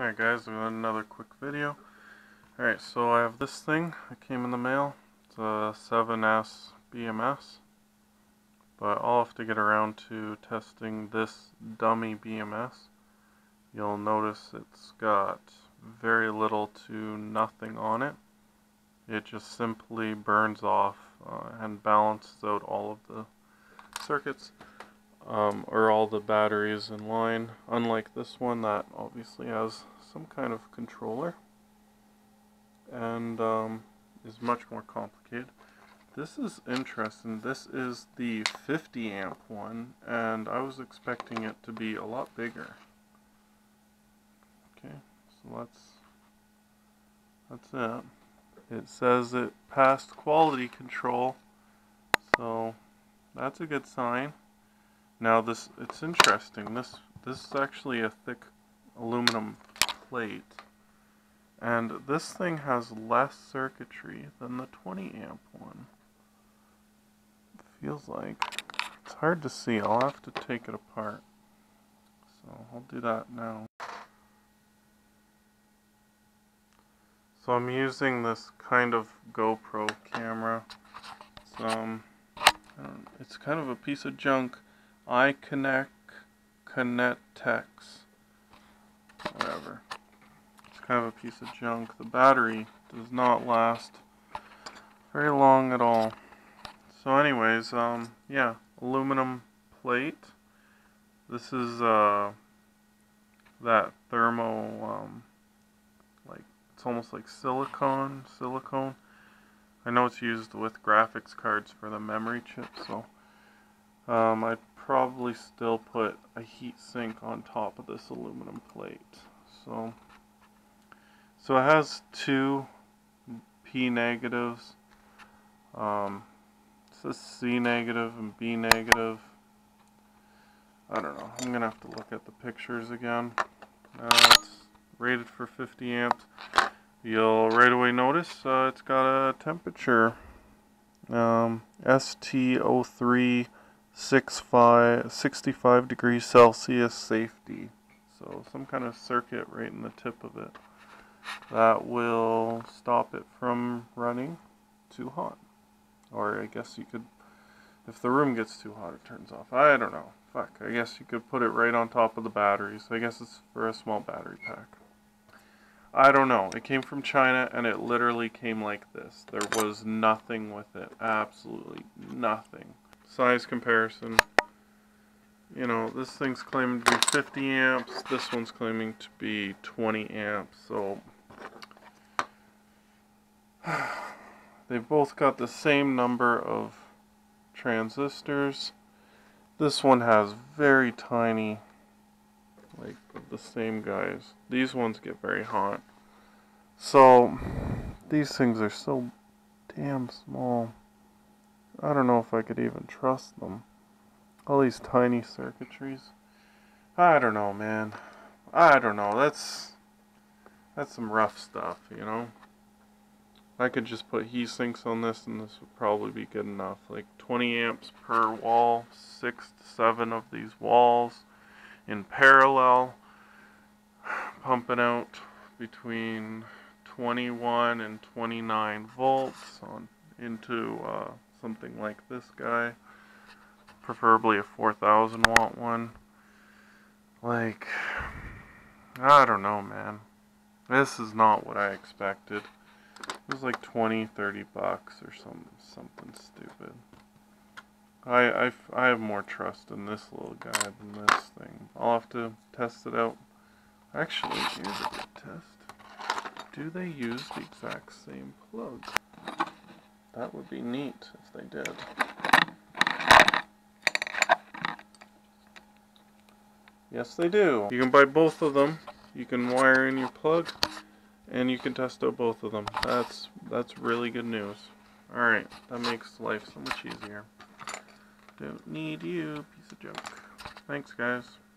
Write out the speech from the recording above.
Alright guys, we've got another quick video. Alright, so I have this thing that came in the mail. It's a 7S BMS. But I'll have to get around to testing this dummy BMS. You'll notice it's got very little to nothing on it. It just simply burns off and balances out all of the circuits. Or all the batteries in line, unlike this one that obviously has some kind of controller and is much more complicated. This is interesting. This is the 50 amp one, and I was expecting it to be a lot bigger. Okay, so that's it. It says it passed quality control, so that's a good sign. Now this, it's interesting, this is actually a thick aluminum plate, and this thing has less circuitry than the 20 amp one. It feels like, it's hard to see, I'll have to take it apart, so I'll do that now. So I'm using this kind of GoPro camera. It's, it's kind of a piece of junk. Kinetix, whatever. It's kind of a piece of junk. The battery does not last very long at all. So anyways, yeah, aluminum plate. This is that thermo, like, it's almost like silicone. I know it's used with graphics cards for the memory chip, so I probably still put a heat sink on top of this aluminum plate. So it has two P negatives. It says C negative and B negative. I don't know. I'm gonna have to look at the pictures again. It's rated for 50 amps. You'll right away notice it's got a temperature. ST03. 65 degrees Celsius safety. So some kind of circuit right in the tip of it that will stop it from running too hot. Or I guess you could, if the room gets too hot, it turns off. I don't know. Fuck, I guess you could put it right on top of the batteries. I guess it's for a small battery pack. I don't know. It came from China and it literally came like this. There was nothing with it. Absolutely nothing. Size comparison, you know, this thing's claiming to be 50 amps, this one's claiming to be 20 amps, so they've both got the same number of transistors. This one has very tiny, like the same guys. These ones get very hot. So these things are so damn small. I don't know if I could even trust them. All these tiny circuitries. I don't know, man. I don't know. That's some rough stuff, you know? I could just put heat sinks on this and this would probably be good enough. Like 20 amps per wall, 6 to 7 of these walls in parallel, pumping out between 21 and 29 volts on into something like this guy, preferably a 4,000 watt one. Like, I don't know, man. This is not what I expected. It was like 20, 30 bucks or something stupid. I have more trust in this little guy than this thing. I'll have to test it out. Actually, here's a good test. Do they use the exact same plug? That would be neat if they did. Yes, they do. You can buy both of them. You can wire in your plug, and you can test out both of them. That's really good news. All right, that makes life so much easier. Don't need you, piece of junk. Thanks, guys.